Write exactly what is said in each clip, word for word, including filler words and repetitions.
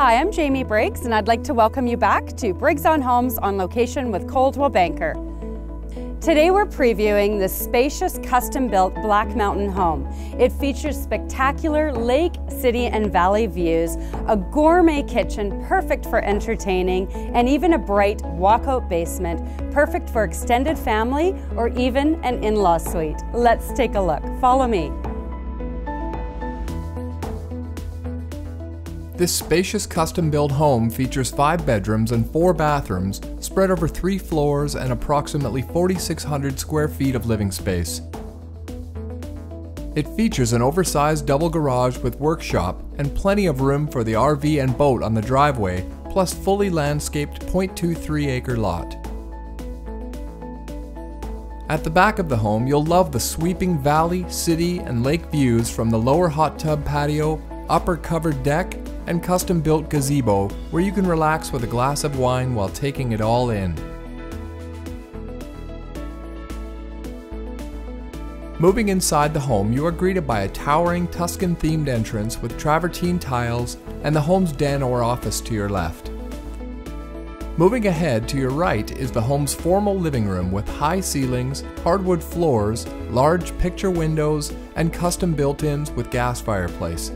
Hi, I'm Jamie Briggs and I'd like to welcome you back to Briggs on Homes on location with Coldwell Banker. Today we're previewing this spacious custom-built Black Mountain home. It features spectacular lake, city and valley views, a gourmet kitchen perfect for entertaining, and even a bright walkout basement perfect for extended family or even an in-law suite. Let's take a look. Follow me. This spacious custom-built home features five bedrooms and four bathrooms, spread over three floors and approximately forty-six hundred square feet of living space. It features an oversized double garage with workshop and plenty of room for the R V and boat on the driveway, plus fully landscaped zero point two three acre lot. At the back of the home, you'll love the sweeping valley, city, and lake views from the lower hot tub patio, upper covered deck, and custom-built gazebo where you can relax with a glass of wine while taking it all in. Moving inside the home, you are greeted by a towering Tuscan-themed entrance with travertine tiles and the home's den or office to your left. Moving ahead to your right is the home's formal living room with high ceilings, hardwood floors, large picture windows, and custom built-ins with gas fireplace.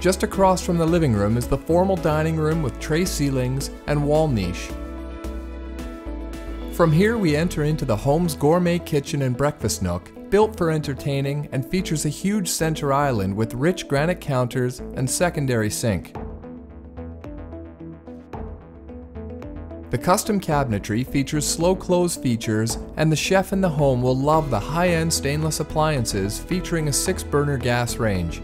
Just across from the living room is the formal dining room with tray ceilings and wall niche. From here we enter into the home's gourmet kitchen and breakfast nook, built for entertaining and features a huge center island with rich granite counters and secondary sink. The custom cabinetry features slow close features, and the chef in the home will love the high-end stainless appliances featuring a six burner gas range.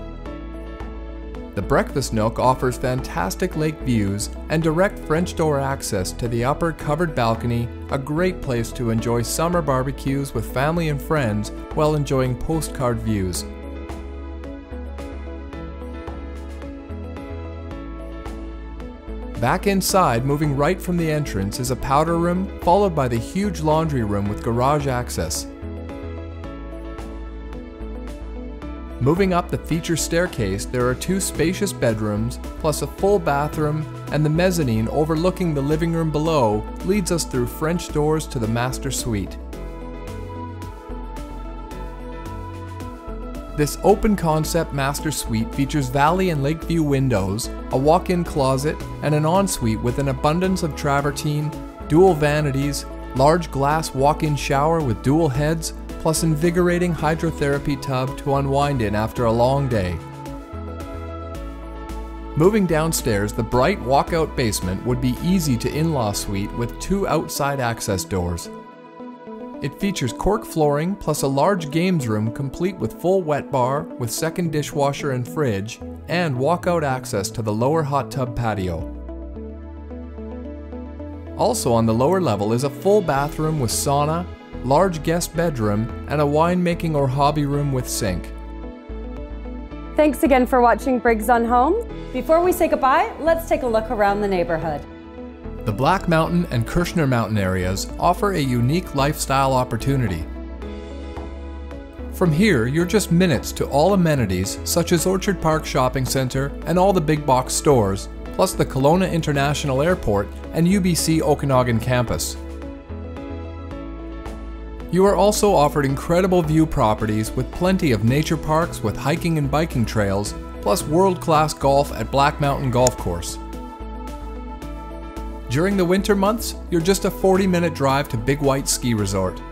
The breakfast nook offers fantastic lake views and direct French door access to the upper covered balcony, a great place to enjoy summer barbecues with family and friends while enjoying postcard views. Back inside, moving right from the entrance, is a powder room followed by the huge laundry room with garage access. Moving up the feature staircase, there are two spacious bedrooms, plus a full bathroom, and the mezzanine overlooking the living room below leads us through French doors to the master suite. This open concept master suite features valley and lake view windows, a walk-in closet, and an ensuite with an abundance of travertine, dual vanities, large glass walk-in shower with dual heads, plus invigorating hydrotherapy tub to unwind in after a long day. Moving downstairs, the bright walkout basement would be easy to in-law suite with two outside access doors. It features cork flooring plus a large games room complete with full wet bar with second dishwasher and fridge, and walkout access to the lower hot tub patio. Also on the lower level is a full bathroom with sauna, large guest bedroom, and a winemaking or hobby room with sink. Thanks again for watching Briggs on Homes. Before we say goodbye, let's take a look around the neighborhood. The Black Mountain and Kirshner Mountain areas offer a unique lifestyle opportunity. From here, you're just minutes to all amenities such as Orchard Park Shopping Centre and all the big box stores, plus the Kelowna International Airport and U B C Okanagan campus. You are also offered incredible view properties with plenty of nature parks with hiking and biking trails, plus world-class golf at Black Mountain Golf Course. During the winter months, you're just a forty minute drive to Big White Ski Resort.